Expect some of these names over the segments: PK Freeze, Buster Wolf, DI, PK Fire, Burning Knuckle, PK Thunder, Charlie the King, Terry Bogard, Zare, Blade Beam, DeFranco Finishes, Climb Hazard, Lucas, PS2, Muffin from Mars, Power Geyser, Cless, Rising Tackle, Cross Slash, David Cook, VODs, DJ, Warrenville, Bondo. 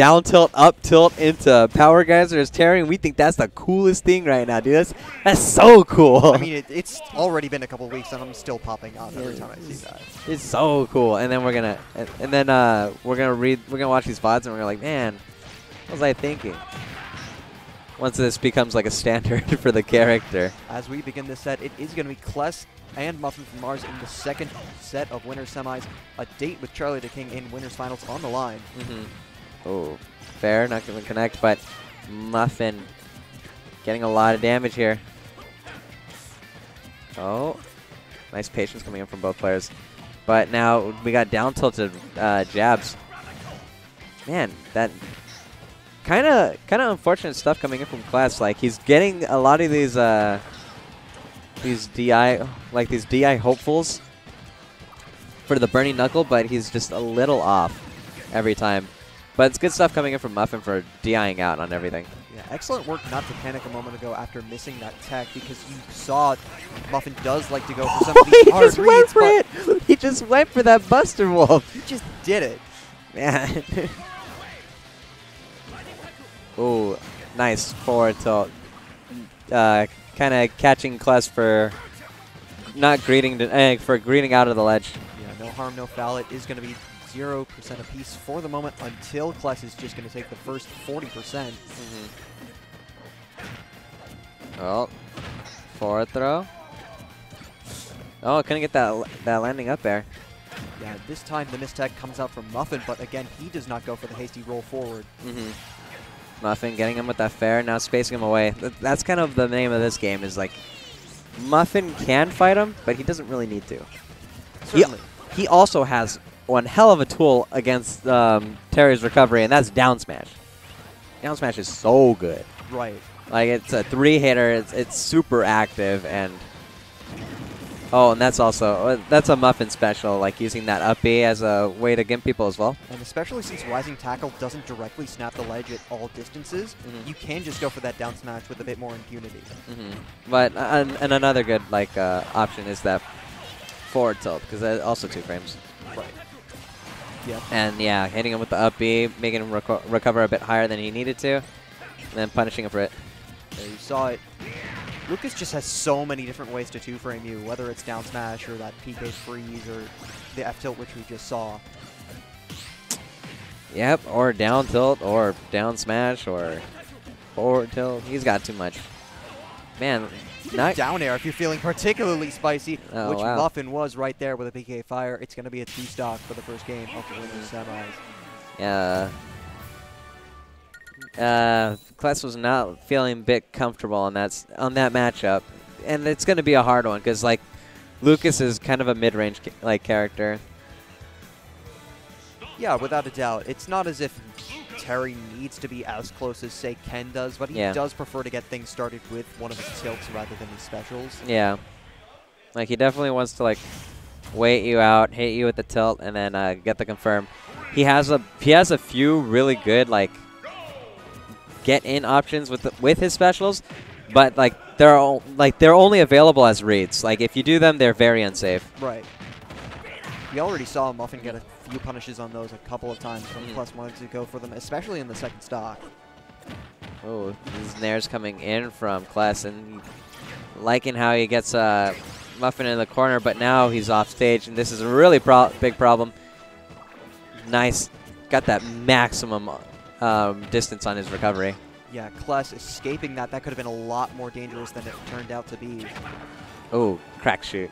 down tilt, up tilt into Power Geyser is Terry, and we think that's the coolest thing right now, dude. That's so cool. I mean, it's already been a couple of weeks, and I'm still popping up every time I see that. It's so cool. And then we're gonna watch these VODs, and we're like, man, what was I thinking? Once this becomes like a standard for the character. As we begin this set, it is gonna be Cless and Muffin from Mars in the second set of Winners Semis. A date with Charlie the King in Winners Finals on the line. Oh, fair, not going to connect, but Muffin getting a lot of damage here. Oh, nice patience coming in from both players. But now we got down tilted jabs. Man, that kind of unfortunate stuff coming in from Cless. Like, he's getting a lot of these DI hopefuls for the Burning Knuckle, but he's just a little off every time. But it's good stuff coming in from Muffin for DIing out on everything. Yeah, excellent work not to panic a moment ago after missing that tech, because you saw Muffin does like to go for some of these hard reads. He just went for it! He just went for that Buster Wolf! He just did it! Man. Ooh, nice forward tilt. Kind of catching Cless for not greeting, for greeting out of the ledge. Yeah, no harm, no foul. It is going to be 0% apiece for the moment until Cless is just going to take the first 40%. Oh, forward throw. Oh, couldn't get that landing up there. Yeah, this time the mistech comes out from Muffin, but again, he does not go for the hasty roll forward. Muffin getting him with that fair, now spacing him away. That's kind of the name of this game, is like, Muffin can fight him, but he doesn't really need to. Certainly. He also has one hell of a tool against Terry's recovery, and that's down smash. Down smash is so good. Right. Like, it's a three-hitter, it's super active, and... Oh, and that's also, that's a Muffin special, like using that up B as a way to gimp people as well. And especially since Rising Tackle doesn't directly snap the ledge at all distances, you can just go for that down smash with a bit more impunity. But, and another good, like, option is that forward tilt, because that's also 2 frames. Right. Yeah. And yeah, hitting him with the up B, making him recover a bit higher than he needed to, and then punishing him for it. There you saw it. Lucas just has so many different ways to 2-frame you, whether it's down smash or that PK freeze or the F tilt, which we just saw. Yep, or down tilt, or down smash, or forward tilt. He's got too much. Man, not down air if you're feeling particularly spicy, which Muffin was right there with a PK fire. It's going to be a 2-stock for the first game of the Winners Semis. Yeah. Cless was not feeling a bit comfortable on that matchup, and it's going to be a hard one because like Lucas is kind of a mid-range like character. Yeah, without a doubt. It's not as if Terry needs to be as close as say Ken does, but he does prefer to get things started with one of his tilts rather than his specials. Yeah, like he definitely wants to like wait you out, hit you with the tilt, and then get the confirm. He has a few really good like get in options with his specials, but like they're only available as reads. Like if you do them, they're very unsafe. Right. We already saw Muffin get a few punishes on those a couple of times. Cless wanted to go for them, especially in the second stock. Oh, these nairs coming in from Cless, and liking how he gets Muffin in the corner, but now he's off stage, and this is a really big problem. Nice, got that maximum distance on his recovery. Yeah, Cless escaping that could have been a lot more dangerous than it turned out to be. Oh, crack shoot.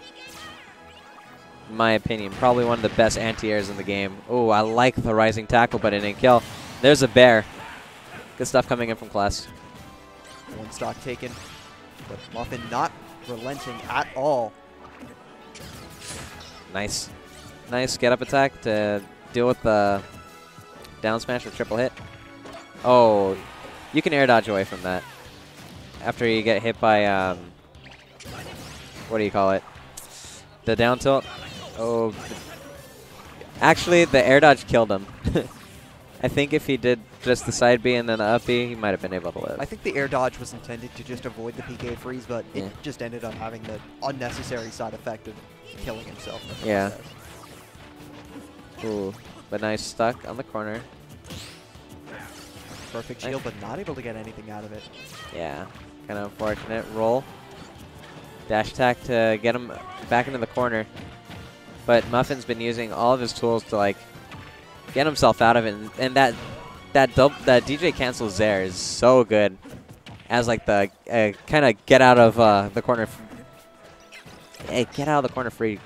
In my opinion, probably one of the best anti-airs in the game. Oh, I like the rising tackle, but it didn't kill. There's a bear. Good stuff coming in from Cless. 1 stock taken, but Muffin not relenting at all. Nice. Nice get up attack to deal with the down smash or triple hit. Oh, you can air dodge away from that after you get hit by, what do you call it? The down tilt? Oh. Actually, the air dodge killed him. I think if he did just the side B and then the up B, he might have been able to live. I think the air dodge was intended to just avoid the PK freeze, but it just ended up having the unnecessary side effect of killing himself. Yeah. Ooh. But nice stuck on the corner. Perfect shield, but not able to get anything out of it. Yeah, kind of unfortunate. Roll. Dash attack to get him back into the corner. But Muffin's been using all of his tools to, like, get himself out of it. And that DJ cancels there is so good as, like, the kind of get out of the corner. Get out of the corner free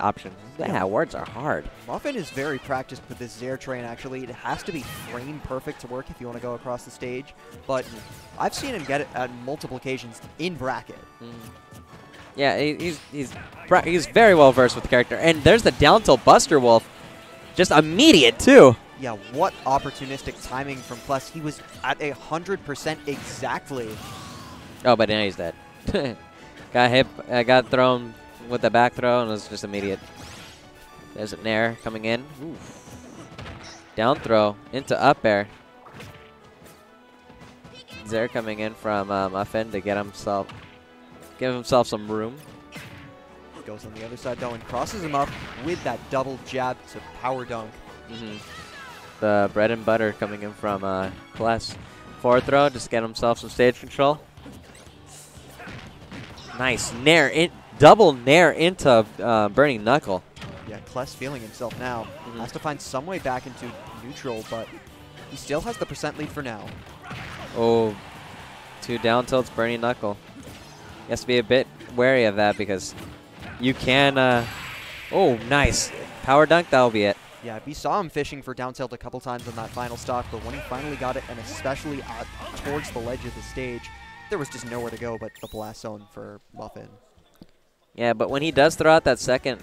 option. Yeah, words are hard. Muffin is very practiced with this Zare train, actually. It has to be frame perfect to work if you want to go across the stage. But I've seen him get it at multiple occasions in bracket. Yeah, he's very well versed with the character. And there's the down tilt Buster Wolf. Just immediate, too. Yeah, what opportunistic timing from Cless. He was at 100% exactly. Oh, but now he's dead. Got thrown with the back throw, and it was just immediate. There's an air coming in. Ooh. Down throw into up air. Zare coming in from Muffin to give himself some room. Goes on the other side though and crosses him up with that double jab to power dunk. The bread and butter coming in from Cless. Forward throw, just get himself some stage control. Nice nair, double nair into Burning Knuckle. Yeah, Cless feeling himself now. Has to find some way back into neutral, but he still has the percent lead for now. Oh, two down tilts, Burning Knuckle. He has to be a bit wary of that because you can... oh, nice. Power dunk, that'll be it. Yeah, we saw him fishing for down tilt a couple times on that final stock, but when he finally got it, and especially towards the ledge of the stage, there was just nowhere to go but the blast zone for Muffin. Yeah, but when he does throw out that second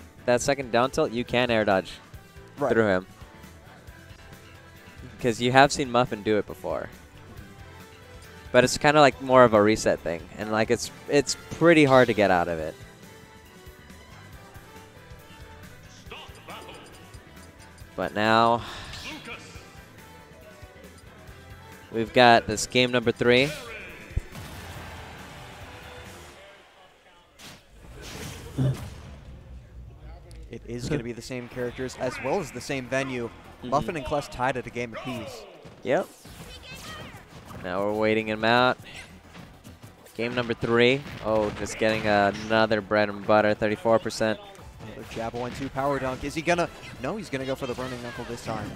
down tilt, you can air dodge through him. Because you have seen Muffin do it before. But it's kind of like more of a reset thing, and like it's pretty hard to get out of it. But now we've got this game number 3. It is going to be the same characters as well as the same venue. Muffin and Cless tied at a game apiece. Yep. Now we're waiting him out. Game number 3. Oh, just getting another bread and butter, 34%. Another jab 1-2 power dunk. Is he gonna? No, he's gonna go for the Burning Knuckle this time.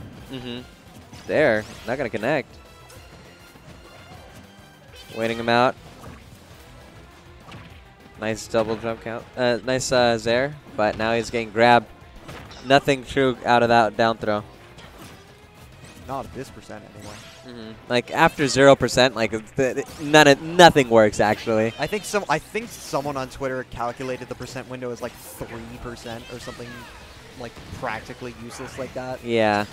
There, not gonna connect. Waiting him out. Nice double jump count. Nice Zare, but now he's getting grabbed. Nothing true out of that down throw. Not at this percent anyway. Like after 0%, like nothing works actually. I think someone on Twitter calculated the percent window as like 3% or something, like practically useless like that. Yeah.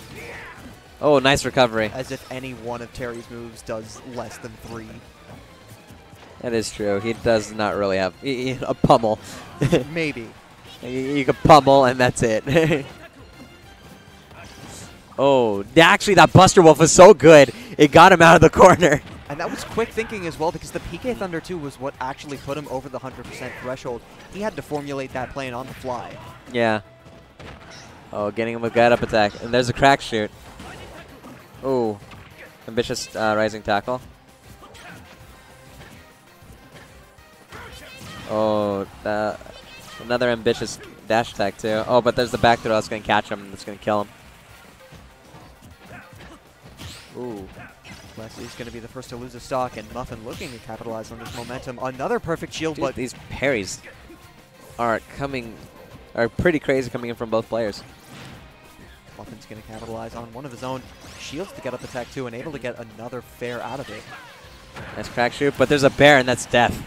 Oh, nice recovery. As if any one of Terry's moves does less than 3. That is true. He does not really have a pummel. Maybe. You can pummel and that's it. Oh, actually that Buster Wolf was so good, it got him out of the corner. And that was quick thinking as well, because the PK Thunder 2 was what actually put him over the 100% threshold. He had to formulate that plan on the fly. Yeah. Oh, getting him with gut up attack. And there's a crack shoot. Oh, ambitious rising tackle. Oh, another ambitious dash attack too. Oh, but there's the back throw that's going to catch him and it's going to kill him. Ooh, Cless is going to be the first to lose a stock, and Muffin looking to capitalize on this momentum. Another perfect shield, dude, but these parries are pretty crazy coming in from both players. Muffin's going to capitalize on one of his own shields to get up attack too, and able to get another fair out of it. Nice crack shoot, but there's a bear, and that's death.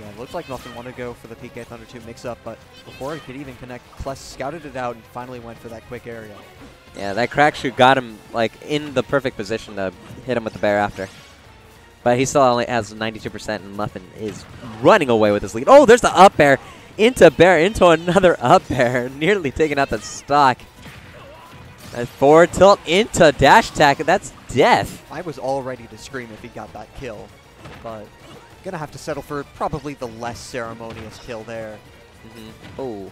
Yeah, it looked like Muffin wanted to go for the PK Thunder 2 mix-up, but before it could even connect, Cless scouted it out and finally went for that quick area. Yeah, that crack shoot got him like in the perfect position to hit him with the bear after. But he still only has 92%, and Muffin is running away with his lead. Oh, there's the up bear into another up bear, nearly taking out the stock. And forward tilt into dash attack, and that's death. I was all ready to scream if he got that kill, but gonna have to settle for probably the less ceremonious kill there. Oh,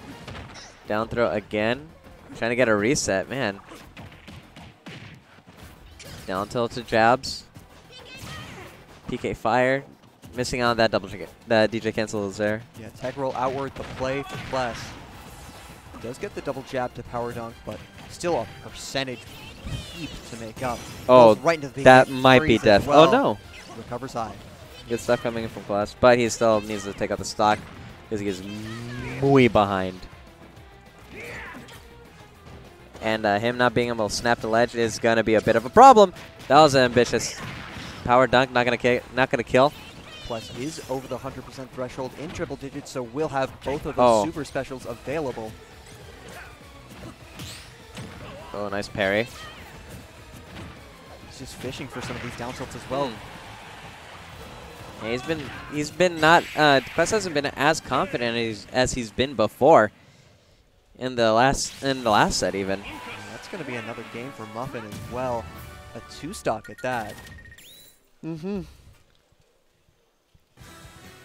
down throw again. Trying to get a reset, man. Down tilt to jabs. PK Fire. Missing on that double ticket. That DJ cancel is there. Yeah, tag roll outward, the play for Cless. Does get the double jab to power dunk, but still a percentage heap to make up. Oh, right into the that might be death. Well. Oh no. Recovers high. Good stuff coming in from Cless, but he still needs to take out the stock because he is muy behind. And him not being able to snap the ledge is gonna be a bit of a problem. That was ambitious. Power dunk, not gonna kill. Cless is over the 100% threshold in triple digits, so we'll have both of those super specials available. Oh, nice parry. He's just fishing for some of these down tilts as well. Yeah, he's been not. Cless hasn't been as confident as he's been before. In the last set even. Yeah, that's going to be another game for Muffin as well. A two-stock at that. Mm-hmm.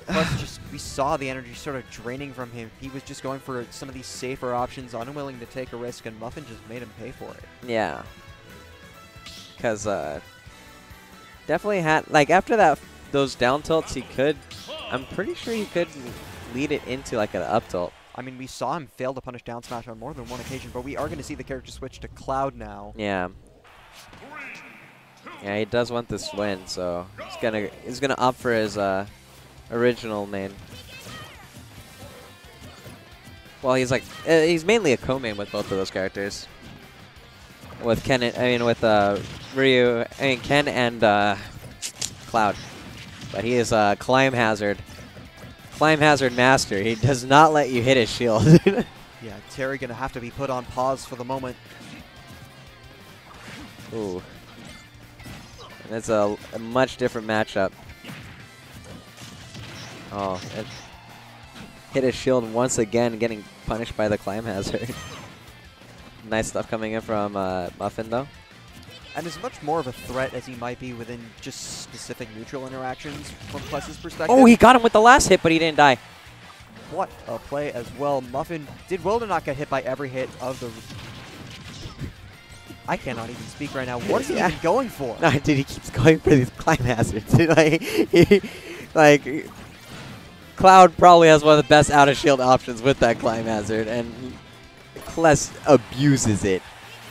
Plus, we saw the energy sort of draining from him. He was just going for some of these safer options, unwilling to take a risk, and Muffin just made him pay for it. Yeah. Because definitely had, like, after that, those down tilts, he could, I'm pretty sure he could lead it into, like, an up tilt. I mean, we saw him fail to punish down smash on more than one occasion, but we are going to see the character switch to Cloud now. Yeah. Yeah, he does want this win, so he's gonna opt for his original main. Well, he's like he's mainly a co-main with both of those characters. With Ken, Ken and Cloud, but he is Climb Hazard. Climb Hazard master. He does not let you hit his shield. Yeah, Terry gonna have to be put on pause for the moment. Ooh, and it's a much different matchup. Oh, it hit his shield once again, getting punished by the Climb Hazard. Nice stuff coming in from Muffin though. And as much more of a threat as he might be within just specific neutral interactions from Cless's perspective. Oh, he got him with the last hit, but he didn't die. What a play as well. Muffin did well to not get hit by every hit of the... I cannot even speak right now. What is he even going for? No, dude, he keeps going for these Climb Hazards. like, Cloud probably has one of the best out-of-shield options with that Climb Hazard, and Cless abuses it.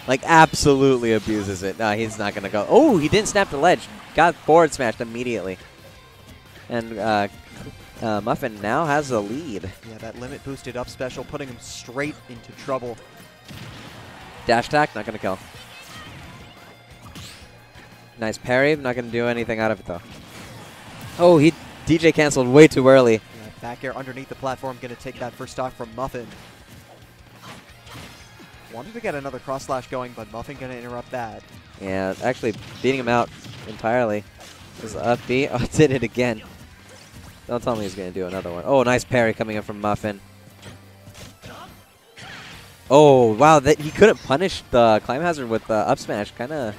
Like, absolutely abuses it. No, he's not going to go. Oh, he didn't snap the ledge. Got forward smashed immediately. And Muffin now has the lead. Yeah, that limit boosted up special, putting him straight into trouble. Dash attack, not going to kill. Nice parry, not going to do anything out of it, though. Oh, he DJ canceled way too early. Yeah, back air underneath the platform, going to take that first stock from Muffin. Wanted to get another cross slash going, but Muffin gonna interrupt that. Yeah, actually beating him out entirely. This up B. Oh, did it again. Don't tell me he's gonna do another one. Oh, nice parry coming in from Muffin. Oh, wow, that he couldn't punish the Climb Hazard with the up smash. Kinda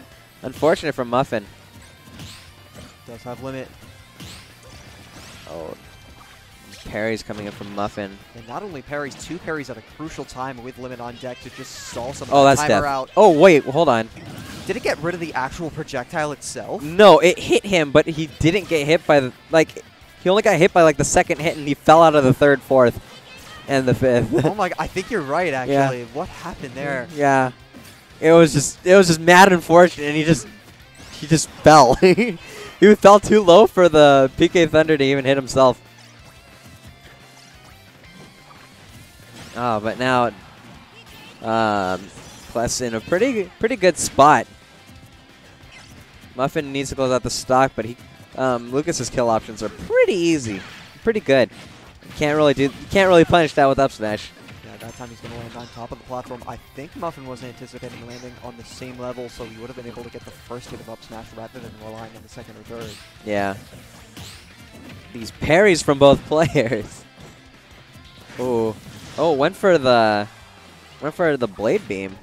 unfortunate for Muffin. Does have limit. Oh. Parries coming in from Muffin. And not only parries, two parries at a crucial time with limit on deck to just stall some of the timer out. Oh, wait, hold on. Did it get rid of the actual projectile itself? No, it hit him, but he didn't get hit by the, like, he only got hit by, like, the second hit, and he fell out of the third, fourth, and the fifth. Oh my god, I think you're right, actually. Yeah. What happened there? Yeah. It was just mad unfortunate, and he just fell. He fell too low for the PK Thunder to even hit himself. Oh, but now Cless in a pretty good spot. Muffin needs to close out the stock, but he Lucas's kill options are pretty easy, pretty good. Can't really punish that with up smash. Yeah, that time he's gonna land on top of the platform. I think Muffin wasn't anticipating landing on the same level, so he would have been able to get the first hit of up smash rather than relying on the second or third. Yeah. These parries from both players. Ooh. Oh, went for the blade beam.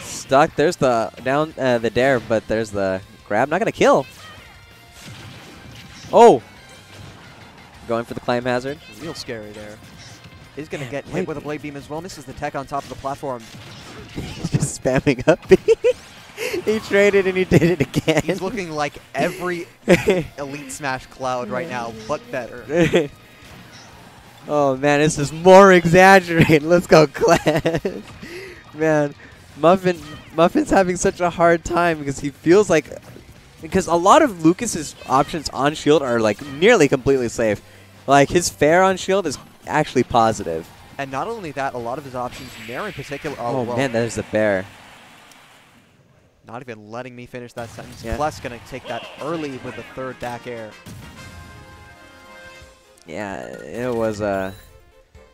Stuck. There's the down the dare, but there's the grab. Not gonna kill. Oh, going for the Climb Hazard. Real scary there. He's gonna get hit with a blade beam as well. Misses the tech on top of the platform. He's just spamming up. He traded and he did it again. He's looking like every Elite Smash Cloud right now, but better. Oh man, this is more exaggerated. Let's go, Cless. Man, Muffin's having such a hard time because he feels like, because a lot of Lucas's options on shield are like nearly completely safe. Like his fair on shield is actually positive. And not only that, a lot of his options, Nair in particular, are oh well, man, there's the bear. Not even letting me finish that sentence. Yeah. Cless gonna take that early with the third back air. Yeah, it was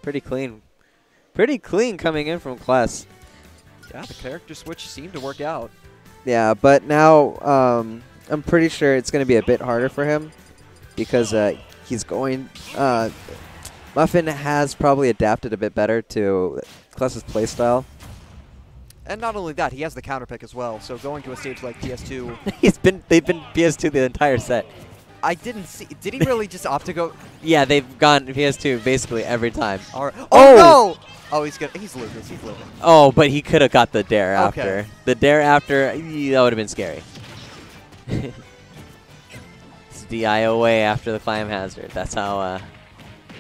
pretty clean. Pretty clean coming in from Cless. Yeah, the character switch seemed to work out. Yeah, but now I'm pretty sure it's going to be a bit harder for him because he's going... Muffin has probably adapted a bit better to Cless's playstyle. And not only that, he has the counter pick as well, so going to a stage like PS2... they've been PS2 the entire set. I didn't see. Did he really just opt to go? Yeah, they've gone PS2 basically every time. All right. Oh, no! Oh, he's good. He's Lucas. He's living. Oh, but he could have got the dare after. Okay. The dare after, that would have been scary. It's DIOA after the climb hazard. That's how it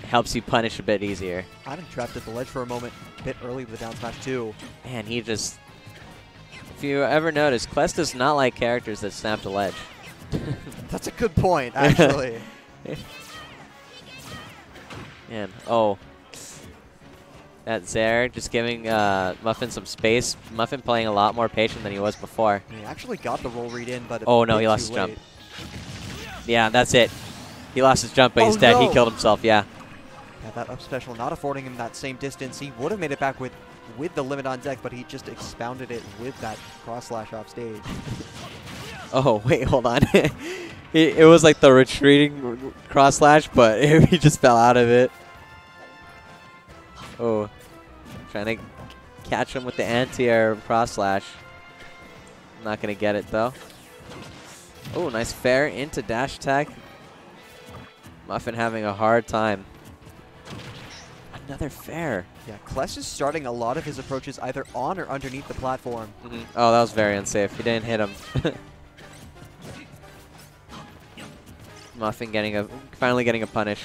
helps you punish a bit easier. I'm trapped at the ledge for a moment, a bit early with the down smash too. Man, he just. If you ever notice, Cless does not like characters that snap the ledge. That's a good point, actually. Man, oh. That Zare just giving Muffin some space. Muffin playing a lot more patient than he was before. He actually got the roll read in, but oh no, he lost his jump. Yeah, that's it. He lost his jump, but he's dead. He killed himself, yeah. Yeah, that up special not affording him that same distance. He would have made it back with the limit on deck, but he just expounded it with that cross slash off stage. Oh, wait, hold on. it was like the retreating cross slash, but he just fell out of it. Oh, trying to catch him with the anti-air cross slash. Not going to get it, though. Oh, nice fair into dash attack. Muffin having a hard time. Another fair. Yeah, Cless is starting a lot of his approaches either on or underneath the platform. Mm-hmm. Oh, that was very unsafe. He didn't hit him. Muffin finally getting a punish.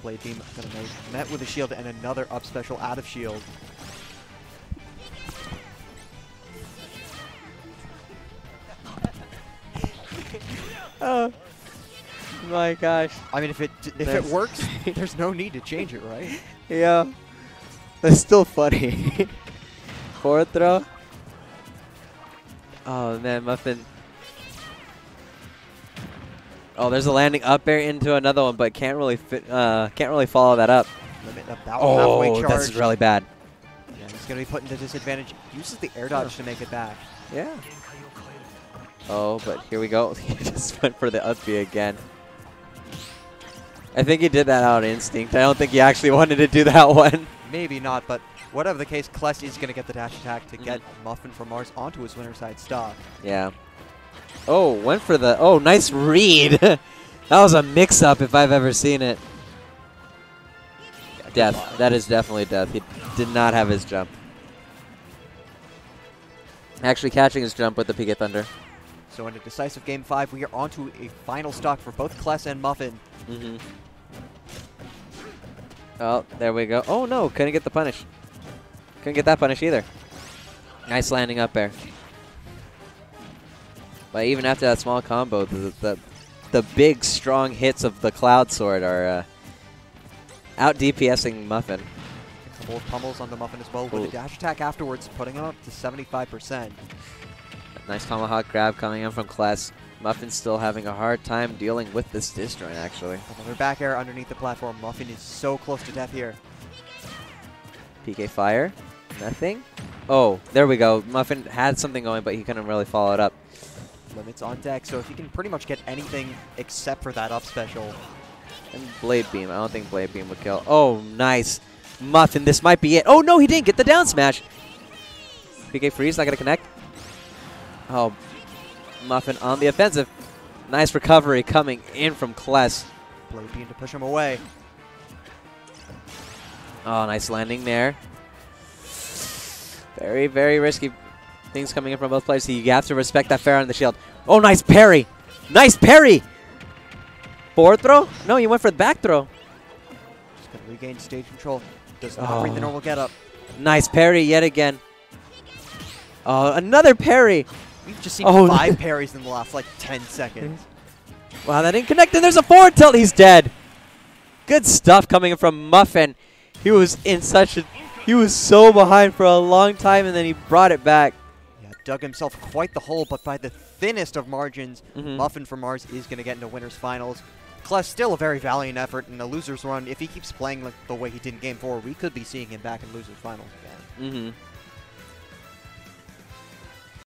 Blade Beam met with a shield and another up special out of shield. Oh my gosh! I mean, if it works, there's no need to change it, right? Yeah, that's still funny. Forward throw. Oh man, Muffin. Oh, there's a landing up air into another one, but can't really follow that up. Oh, that's really bad. Yeah, he's gonna be put into disadvantage. Uses the air dodge to make it back. Yeah. Oh, but here we go. He just went for the up B again. I think he did that out of instinct. I don't think he actually wanted to do that one. Maybe not, but whatever the case, Cless is gonna get the dash attack to get Muffin from Mars onto his winner side stock. Yeah. Oh, went for the... Oh, nice read. That was a mix-up if I've ever seen it. Death. That is definitely death. He did not have his jump. Actually catching his jump with the PK Thunder. So in a decisive Game 5, we are onto a final stock for both Cless and Muffin. Mm-hmm. Oh, there we go. Oh, no. Couldn't get the punish. Couldn't get that punish either. Nice landing up air. But even after that small combo, the big, strong hits of the Cloud Sword are out DPSing Muffin. A couple of pummels on the Muffin as well with a dash attack afterwards, putting him up to 75%. Nice tomahawk grab coming in from Cless. Muffin's still having a hard time dealing with this disjoint, actually. Another back air underneath the platform. Muffin is so close to death here. PK Fire. Nothing. Oh, there we go. Muffin had something going, but he couldn't really follow it up. Limits on deck, so if he can pretty much get anything except for that up special. And Blade Beam. I don't think Blade Beam would kill. Oh, nice. Muffin, this might be it. Oh, no, he didn't get the down smash. PK Freeze, not going to connect. Oh, Muffin on the offensive. Nice recovery coming in from Cless. Blade Beam to push him away. Oh, nice landing there. Very, very risky. things coming in from both players, so you have to respect that fair on the shield. Oh, nice parry! Nice parry! Forward throw? No, you went for the back throw. Just gonna regain stage control. Does not bring the normal getup. Nice parry yet again. Oh, another parry! We've just seen 5 parries in the last, like, 10 seconds. Wow, that didn't connect, and there's a forward tilt! He's dead! Good stuff coming from Muffin. He was in such a... He was so behind for a long time, and then he brought it back. Yeah, dug himself quite the hole, but by the thinnest of margins, Muffin from Mars is going to get into Winners Finals. Cless, still a very valiant effort in the Losers Run. If he keeps playing like the way he did in Game 4, we could be seeing him back in Losers Finals again.